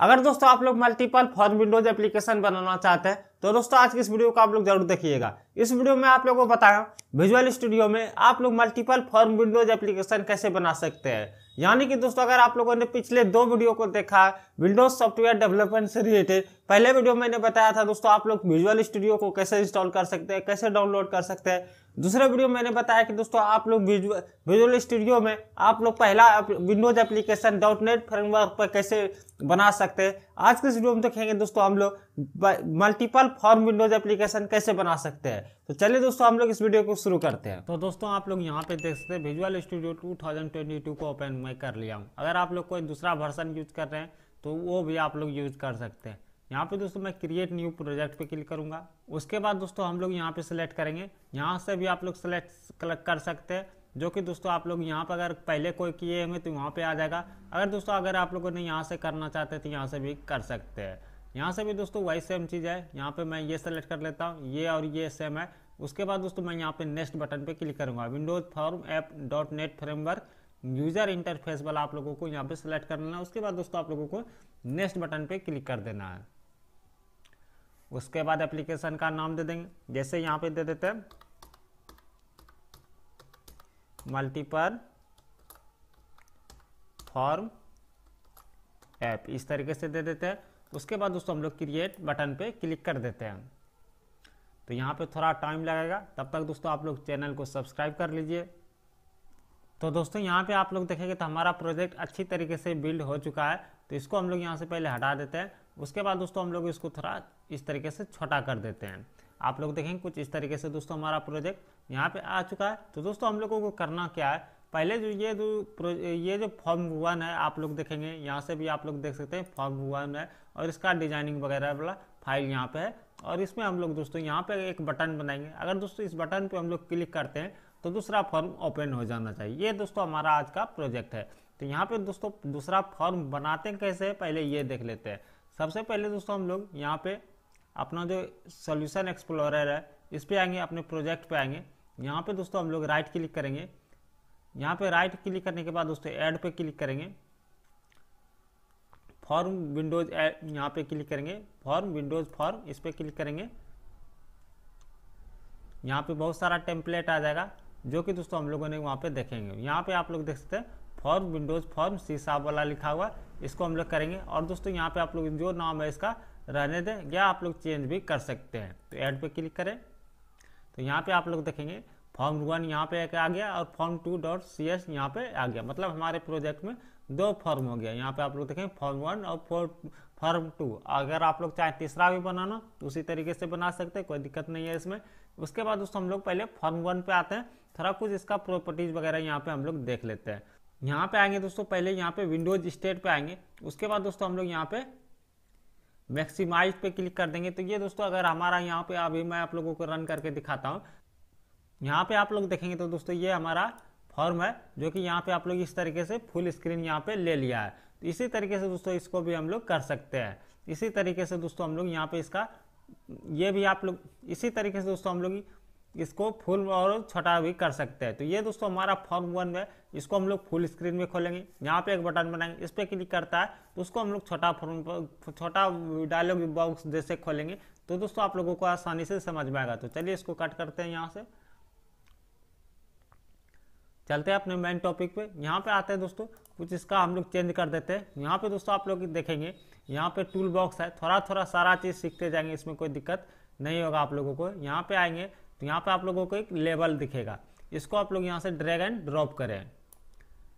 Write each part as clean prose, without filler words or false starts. अगर दोस्तों आप लोग मल्टीपल फॉर्म विंडोज एप्लीकेशन बनाना चाहते हैं तो दोस्तों आज की इस वीडियो को आप लोग जरूर देखिएगा। इस वीडियो में आप लोगों को बताया विजुअल स्टूडियो में आप लोग मल्टीपल फॉर्म विंडोज एप्लीकेशन कैसे बना सकते हैं। यानी कि दोस्तों अगर आप लोगों ने पिछले दो वीडियो को देखा विंडोज सॉफ्टवेयर डेवलपमेंट से रिलेटेड, पहले वीडियो मैंने बताया था दोस्तों आप लोग विजुअल स्टूडियो को कैसे इंस्टॉल कर सकते हैं, कैसे डाउनलोड कर सकते हैं। दूसरे वीडियो मैंने बताया कि दोस्तों आप लोग विजुअल स्टूडियो में आप लोग पहला विंडोज एप्लीकेशन .NET फ्रेमवर्क पर कैसे बना सकते हैं। आज के इस वीडियो में देखेंगे दोस्तों हम लोग मल्टीपल फॉर्म विंडोज एप्लीकेशन कैसे बना सकते हैं। तो चलिए दोस्तों हम लोग इस वीडियो को शुरू करते हैं। तो दोस्तों आप लोग यहाँ पे देख सकते हैं विजुअल स्टूडियो 2022 को ओपन मैं कर लिया हूँ। अगर आप लोग कोई दूसरा वर्जन यूज कर रहे हैं तो वो भी आप लोग यूज कर सकते हैं। यहाँ पे दोस्तों मैं क्रिएट न्यू प्रोजेक्ट पे क्लिक करूँगा। उसके बाद दोस्तों हम लोग यहाँ पे सिलेक्ट करेंगे, यहाँ से भी आप लोग सेलेक्ट कर सकते हैं, जो कि दोस्तों आप लोग यहाँ पर अगर पहले कोई किए होंगे तो वहाँ पे आ जाएगा। अगर दोस्तों अगर आप लोगों ने यहाँ से करना चाहते हैं तो यहाँ से भी कर सकते हैं। यहाँ से भी दोस्तों वही सेम चीज़ है, यहाँ पर मैं ये सेलेक्ट कर लेता हूँ, ये और ये सेम है। उसके बाद दोस्तों मैं यहाँ पर नेक्स्ट बटन पर क्लिक करूँगा। Windows form app .NET framework user interface वाला आप लोगों को यहाँ पर सेलेक्ट कर लेना है। उसके बाद दोस्तों आप लोगों को नेक्स्ट बटन पर क्लिक कर देना है। उसके बाद एप्लीकेशन का नाम दे देंगे, जैसे यहाँ पे दे देते हैं मल्टीपल फॉर्म ऐप, इस तरीके से दे देते हैं। उसके बाद दोस्तों हम लोग क्रिएट बटन पे क्लिक कर देते हैं। तो यहाँ पे थोड़ा टाइम लगेगा, तब तक दोस्तों आप लोग चैनल को सब्सक्राइब कर लीजिए। तो दोस्तों यहाँ पे आप लोग देखेंगे तो हमारा प्रोजेक्ट अच्छी तरीके से बिल्ड हो चुका है। तो इसको हम लोग यहाँ से पहले हटा देते हैं। उसके बाद दोस्तों हम लोग इसको थोड़ा इस तरीके से छोटा कर देते हैं। आप लोग देखेंगे कुछ इस तरीके से दोस्तों हमारा प्रोजेक्ट यहाँ पे आ चुका है। तो दोस्तों हम लोगों को करना क्या है, पहले जो फॉर्म 1 है आप लोग देखेंगे, यहाँ से भी आप लोग देख सकते हैं फॉर्म 1 है और इसका डिजाइनिंग वगैरह वाला फाइल यहाँ पे है। और इसमें हम लोग दोस्तों यहाँ पे एक बटन बनाएंगे। अगर दोस्तों इस बटन पे हम लोग क्लिक करते हैं तो दूसरा फॉर्म ओपन हो जाना चाहिए। ये दोस्तों हमारा आज का प्रोजेक्ट है। तो यहाँ पे दोस्तों दूसरा फॉर्म बनाते हैं कैसे, पहले ये देख लेते हैं। सबसे पहले दोस्तों हम लोग यहाँ पे अपना जो सॉल्यूशन एक्सप्लोरर है इस पे आएंगे, अपने प्रोजेक्ट पे आएंगे। यहाँ पे दोस्तों हम लोग राइट क्लिक करेंगे। यहाँ पे राइट क्लिक करने के बाद दोस्तों ऐड पे क्लिक करेंगे, फॉर्म विंडोज ऐड यहाँ पे क्लिक करेंगे, फॉर्म विंडोज फॉर्म इस पे क्लिक करेंगे। यहाँ पे बहुत सारा टेम्पलेट आ जाएगा जो कि दोस्तों हम लोगों ने वहाँ पे देखेंगे। यहाँ पे आप लोग देख सकते हैं फॉर्म विंडोज फॉर्म शीशा वाला लिखा हुआ, इसको हम लोग करेंगे। और दोस्तों यहाँ पे आप लोग जो नाम है इसका रहने दें या आप लोग चेंज भी कर सकते हैं। तो ऐड पे क्लिक करें तो यहाँ पे आप लोग देखेंगे फॉर्म 1 यहाँ पे आ गया और form2.cs यहाँ पे आ गया। मतलब हमारे प्रोजेक्ट में 2 फॉर्म हो गया। यहाँ पे आप लोग देखें form 1 और form 2। अगर आप लोग चाहें तीसरा भी बनाना तो उसी तरीके से बना सकते हैं, कोई दिक्कत नहीं है इसमें। उसके बाद दोस्तों हम लोग पहले form 1 पे आते हैं, थोड़ा कुछ इसका प्रॉपर्टीज वगैरह यहाँ पे हम लोग देख लेते हैं। यहाँ पे आएंगे दोस्तों, पहले यहाँ पे विंडोज स्टेट पे आएंगे। उसके बाद दोस्तों हम लोग यहाँ पे मैक्सिमाइज पे क्लिक कर देंगे। तो ये दोस्तों अगर हमारा यहाँ पे, अभी मैं आप लोगों को रन करके दिखाता हूँ। यहाँ पे आप लोग देखेंगे तो दोस्तों ये हमारा फॉर्म है जो कि यहाँ पे आप लोग इस तरीके से फुल स्क्रीन यहाँ पे ले लिया है। तो इसी तरीके से दोस्तों इसको भी हम लोग कर सकते हैं। इसी तरीके से दोस्तों हम लोग यहाँ पे इसका ये भी आप लोग इसी तरीके से दोस्तों हम लोग इसको फुल और छोटा भी कर सकते हैं। तो ये दोस्तों हमारा फॉर्म 1 है, इसको हम लोग फुल स्क्रीन में खोलेंगे। यहाँ पे एक बटन बनाएंगे, इस पर क्लिक करता है तो उसको हम लोग छोटा फॉर्म छोटा डायलॉग बॉक्स जैसे खोलेंगे। तो दोस्तों आप लोगों को आसानी से समझ में आएगा। तो चलिए इसको कट करते हैं। यहाँ से चलते हैं अपने मेन टॉपिक पे। यहाँ पे आते हैं दोस्तों, कुछ इसका हम लोग चेंज कर देते हैं। यहाँ पे दोस्तों आप लोग देखेंगे यहाँ पे टूल बॉक्स है, थोड़ा थोड़ा सारा चीज़ सीखते जाएंगे, इसमें कोई दिक्कत नहीं होगा आप लोगों को। यहाँ पे आएंगे तो यहाँ पे आप लोगों को एक लेबल दिखेगा, इसको आप लोग यहाँ से ड्रैग एंड ड्रॉप करें।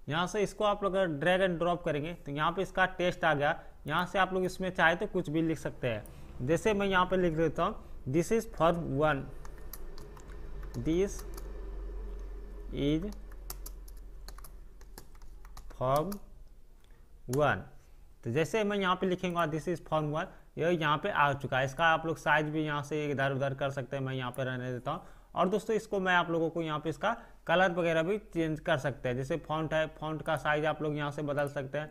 यहाँ से इसको आप लोग ड्रैग एंड ड्रॉप करेंगे तो यहाँ पे इसका टेक्स्ट आ गया। यहाँ से आप लोग इसमें चाहे तो कुछ भी लिख सकते हैं। जैसे मैं यहाँ पे लिख देता हूँ this is form 1, this is form 1। तो जैसे मैं यहाँ पे लिखेंगे दिस इज फॉर्म 1, ये यहाँ पे आ चुका है। इसका आप लोग साइज भी यहाँ से इधर उधर कर सकते हैं, मैं यहाँ पे रहने देता हूँ। और दोस्तों इसको मैं आप लोगों को यहाँ पे इसका कलर वगैरह भी चेंज कर सकते हैं। जैसे फॉन्ट है, फॉन्ट का साइज आप लोग यहाँ से बदल सकते हैं।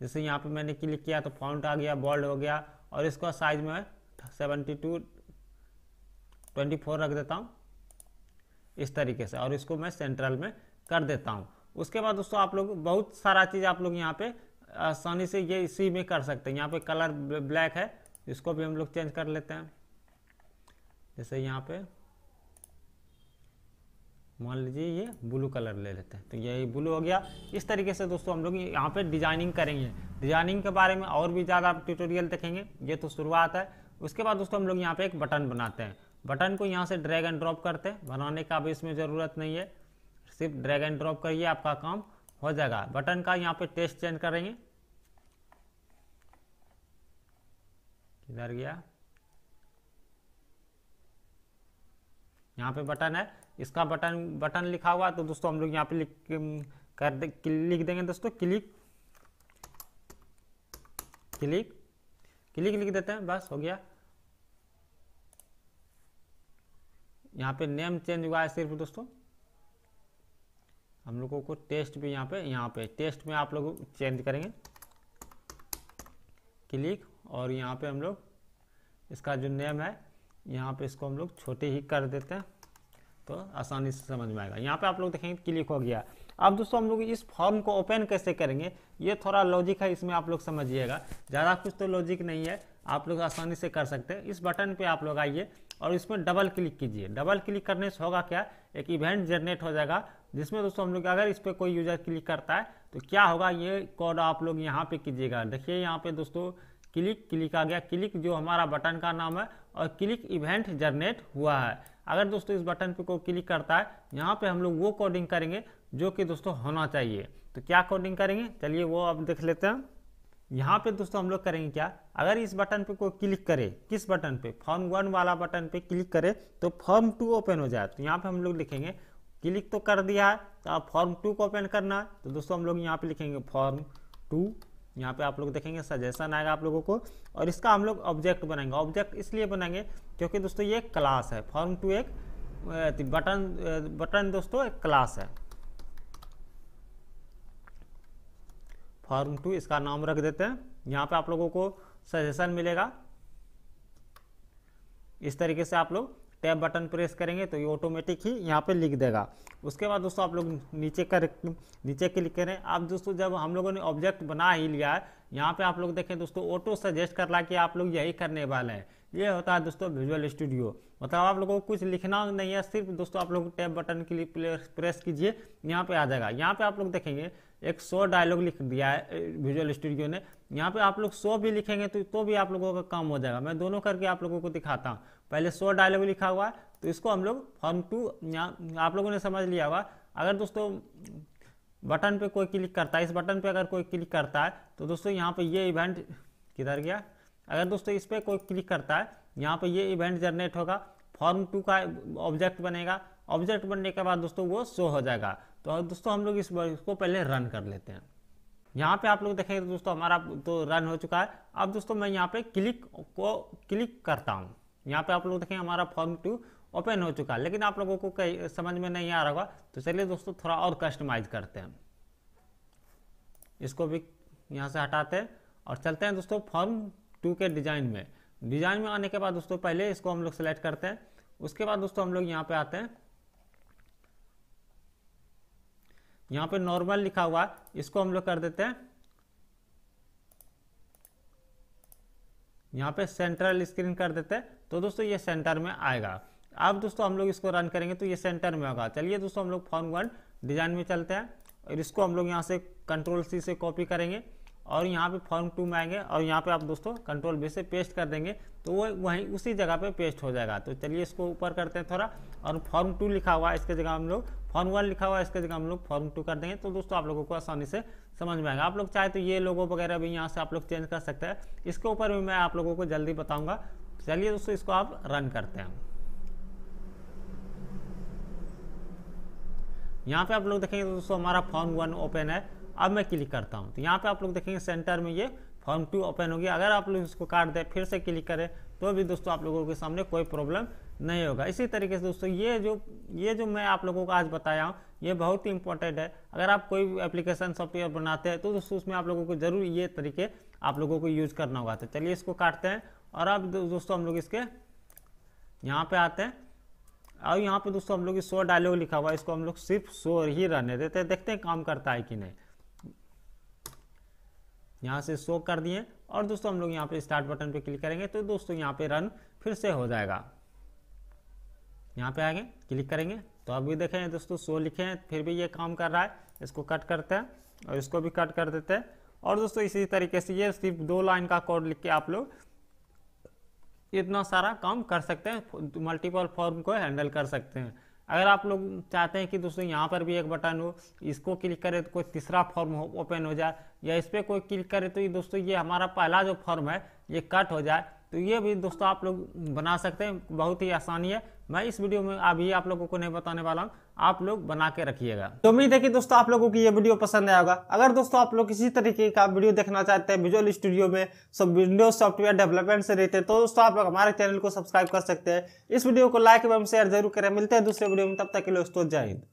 जैसे यहाँ पे मैंने क्लिक किया तो फॉन्ट आ गया, बोल्ड हो गया। और इसका साइज मैं 72x24 रख देता हूँ इस तरीके से, और इसको मैं सेंट्रल में कर देता हूँ। उसके बाद दोस्तों आप लोग बहुत सारा चीज़ आप लोग यहाँ पे आसानी से ये इसी में कर सकते हैं। यहाँ पे कलर ब्लैक है, इसको भी हम लोग चेंज कर लेते हैं। जैसे यहाँ पे मान लीजिए ये ब्लू कलर ले लेते हैं, तो यही ब्लू हो गया। इस तरीके से दोस्तों हम लोग यहाँ पे डिजाइनिंग करेंगे। डिजाइनिंग के बारे में और भी ज़्यादा आप ट्यूटोरियल देखेंगे, ये तो शुरुआत है। उसके बाद दोस्तों हम लोग यहाँ पे एक बटन बनाते हैं। बटन को यहाँ से ड्रैग एंड ड्रॉप करते हैं, बनाने का भी इसमें ज़रूरत नहीं है, सिर्फ ड्रैग एंड ड्रॉप करिए, आपका काम हो जाएगा। बटन का यहाँ पे टेक्स्ट चेंज करेंगे, किधर गया, यहाँ पे बटन है, इसका बटन लिखा हुआ, तो दोस्तों हम लोग यहाँ पे लिख देंगे दोस्तों क्लिक क्लिक क्लिक लिख देते हैं, बस हो गया। यहाँ पे नेम चेंज हुआ है सिर्फ दोस्तों, हम लोगों को टेस्ट भी यहाँ पे टेस्ट में आप लोग चेंज करेंगे क्लिक, और यहाँ पे हम लोग इसका जो नेम है यहाँ पे इसको हम लोग छोटे ही कर देते हैं, तो आसानी से समझ में आएगा। यहाँ पे आप लोग देखेंगे क्लिक हो गया। अब दोस्तों हम लोग इस फॉर्म को ओपन कैसे करेंगे, ये थोड़ा लॉजिक है, इसमें आप लोग समझिएगा, ज़्यादा कुछ तो लॉजिक नहीं है, आप लोग आसानी से कर सकते हैं। इस बटन पे आप लोग आइए और इसमें डबल क्लिक कीजिए। डबल क्लिक करने से होगा क्या, एक इवेंट जनरेट हो जाएगा, जिसमें दोस्तों हम लोग अगर इस पर कोई यूजर क्लिक करता है तो क्या होगा, ये कोड आप लोग यहाँ पे कीजिएगा। देखिए यहाँ पे दोस्तों क्लिक आ गया, क्लिक जो हमारा बटन का नाम है, और क्लिक इवेंट जनरेट हुआ है। अगर दोस्तों इस बटन पे को क्लिक करता है, यहाँ पे हम लोग वो कोडिंग करेंगे जो कि दोस्तों होना चाहिए। तो क्या कोडिंग करेंगे, चलिए वो अब देख लेते हैं। यहाँ पे दोस्तों हम लोग करेंगे क्या, अगर इस बटन पे कोई क्लिक करे, किस बटन पे, फॉर्म 1 वाला बटन पे क्लिक करे तो फॉर्म 2 ओपन हो जाए। तो यहाँ पे हम लोग लिखेंगे क्लिक तो कर दिया है, तो आप फॉर्म 2 को ओपन करना है, तो दोस्तों हम लोग यहाँ पे लिखेंगे फॉर्म 2। यहाँ पे आप लोग देखेंगे सजेशन आएगा आप लोगों को, और इसका हम लोग ऑब्जेक्ट बनाएंगे। ऑब्जेक्ट इसलिए बनाएंगे क्योंकि दोस्तों ये क्लास है, फॉर्म 2 एक बटन दोस्तों एक क्लास है, फॉर्म 2 इसका नाम रख देते हैं। यहाँ पे आप लोगों को सजेशन मिलेगा, इस तरीके से आप लोग टैब बटन प्रेस करेंगे तो ये ऑटोमेटिक ही यहाँ पे लिख देगा। उसके बाद दोस्तों आप लोग नीचे क्लिक करें। अब दोस्तों जब हम लोगों ने ऑब्जेक्ट बना ही लिया है, यहाँ पे आप लोग देखें दोस्तों ऑटो सजेस्ट कर रहा कि आप लोग यही करने वाले हैं। ये होता है दोस्तों विजुअल स्टूडियो, मतलब आप लोगों को कुछ लिखना नहीं है, सिर्फ दोस्तों आप लोग टैब बटन के लिए प्रेस कीजिए, यहाँ पे आ जाएगा। यहाँ पे आप लोग देखेंगे एक 100 डायलॉग लिख दिया है विजुअल स्टूडियो ने, यहाँ पे आप लोग 100 भी लिखेंगे तो भी आप लोगों का काम हो जाएगा। मैं दोनों करके आप लोगों को दिखाता हूँ। पहले 100 डायलॉग लिखा हुआ है, तो इसको हम लोग फॉर्म 2 यहाँ आप लोगों ने समझ लिया हुआ। अगर दोस्तों बटन पे कोई क्लिक करता है, इस बटन पे अगर कोई क्लिक करता है तो दोस्तों यहाँ पे ये इवेंट किधर गया, अगर दोस्तों इस पर कोई क्लिक करता है यहाँ पे ये इवेंट जनरेट होगा, फॉर्म 2 का ऑब्जेक्ट बनेगा। ऑब्जेक्ट बनने के बाद दोस्तों वो शो हो जाएगा। तो दोस्तों हम लोग इसको पहले रन कर लेते हैं। यहाँ पे आप लोग देखेंगे तो दोस्तों हमारा तो रन हो चुका है। अब दोस्तों मैं यहाँ पे क्लिक करता हूँ, यहाँ पे आप लोग देखेंगे हमारा फॉर्म 2 ओपन हो चुका है, लेकिन आप लोगों को कहीं समझ में नहीं आ रहा होगा। तो चलिए दोस्तों थोड़ा और कस्टमाइज करते हैं, इसको भी यहाँ से हटाते हैं और चलते हैं दोस्तों फॉर्म 2 के डिज़ाइन में आने के बाद दोस्तों पहले इसको हम लोग सेलेक्ट करते हैं। उसके बाद दोस्तों हम लोग यहाँ पे आते हैं, यहाँ पे नॉर्मल लिखा हुआ इसको हम लोग कर देते हैं, यहाँ पे सेंट्रल स्क्रीन कर देते हैं, तो दोस्तों ये सेंटर में आएगा। अब दोस्तों हम लोग इसको रन करेंगे तो ये सेंटर में होगा। चलिए दोस्तों हम लोग फॉर्म 1 डिज़ाइन में चलते हैं और इसको हम लोग यहाँ से कंट्रोल C से कॉपी करेंगे और यहाँ पे फॉर्म 2 में आएंगे और यहाँ पे आप दोस्तों कंट्रोल V से पेस्ट कर देंगे तो वो वहीं उसी जगह पे पेस्ट हो जाएगा। तो चलिए इसको ऊपर करते हैं थोड़ा, और फॉर्म 2 लिखा हुआ इसके जगह हम लोग फॉर्म 1 लिखा हुआ इसके जगह हम लोग फॉर्म 2 कर देंगे। तो दोस्तों आप लोगों को आसानी से समझ में आएगा। आप लोग चाहे तो ये लोगो वगैरह भी यहाँ से आप लोग चेंज कर सकते हैं, इसके ऊपर भी मैं आप लोगों को जल्दी बताऊँगा। चलिए दोस्तों इसको आप रन करते हैं। यहाँ पे आप लोग देखेंगे तो दोस्तों हमारा फॉर्म 1 ओपन है। अब मैं क्लिक करता हूँ तो यहाँ पे आप लोग देखेंगे सेंटर में ये फॉर्म 2 ओपन हो गया। अगर आप लोग इसको काट दें फिर से क्लिक करें तो भी दोस्तों आप लोगों के सामने कोई प्रॉब्लम नहीं होगा। इसी तरीके से दोस्तों ये जो मैं आप लोगों को आज बताया हूँ ये बहुत ही इंपॉर्टेंट है। अगर आप कोई एप्लीकेशन सॉफ्टवेयर बनाते हैं तो दोस्तों उसमें आप लोगों को जरूर ये तरीके आप लोगों को यूज करना होगा। तो चलिए इसको काटते हैं और अब दोस्तों हम लोग इसके यहाँ पर आते हैं और यहाँ पे दोस्तों हम लोग 100 डायलॉग लिखा हुआ है, इसको हम लोग सिर्फ 100 ही रहने देते हैं, देखते हैं काम करता है कि नहीं। यहाँ से शो कर दिए और दोस्तों हम लोग यहाँ पे स्टार्ट बटन पे क्लिक करेंगे तो दोस्तों यहाँ पे रन फिर से हो जाएगा। यहाँ पे आगे क्लिक करेंगे तो अभी देखें दोस्तों शो लिखे हैं फिर भी ये काम कर रहा है। इसको कट करते हैं और इसको भी कट कर देते हैं। और दोस्तों इसी तरीके से ये सिर्फ 2 लाइन का कोड लिख के आप लोग इतना सारा काम कर सकते हैं, मल्टीपल फॉर्म को हैंडल कर सकते हैं। अगर आप लोग चाहते हैं कि दोस्तों यहाँ पर भी एक बटन हो, इसको क्लिक करें तो कोई तीसरा फॉर्म ओपन हो जाए, या इस पर कोई क्लिक करे तो ये दोस्तों ये हमारा पहला जो फॉर्म है ये कट हो जाए, तो ये भी दोस्तों आप लोग बना सकते हैं। बहुत ही आसानी है, मैं इस वीडियो में अभी आप लोगों को नहीं बताने वाला हूँ, आप लोग बना के रखिएगा। तो उम्मीद है कि दोस्तों आप लोगों को ये वीडियो पसंद आया होगा। अगर दोस्तों आप लोग किसी तरीके का वीडियो देखना चाहते हैं विजुअल स्टूडियो में सब विंडोज सॉफ्टवेयर डेवलपमेंट से रिलेटेड, तो दोस्तों आप लोग हमारे चैनल को सब्सक्राइब कर सकते हैं। इस वीडियो को लाइक एवं शेयर जरूर करें। मिलते हैं दूसरे वीडियो में, तब तक के लिए दोस्तों जय हिंद।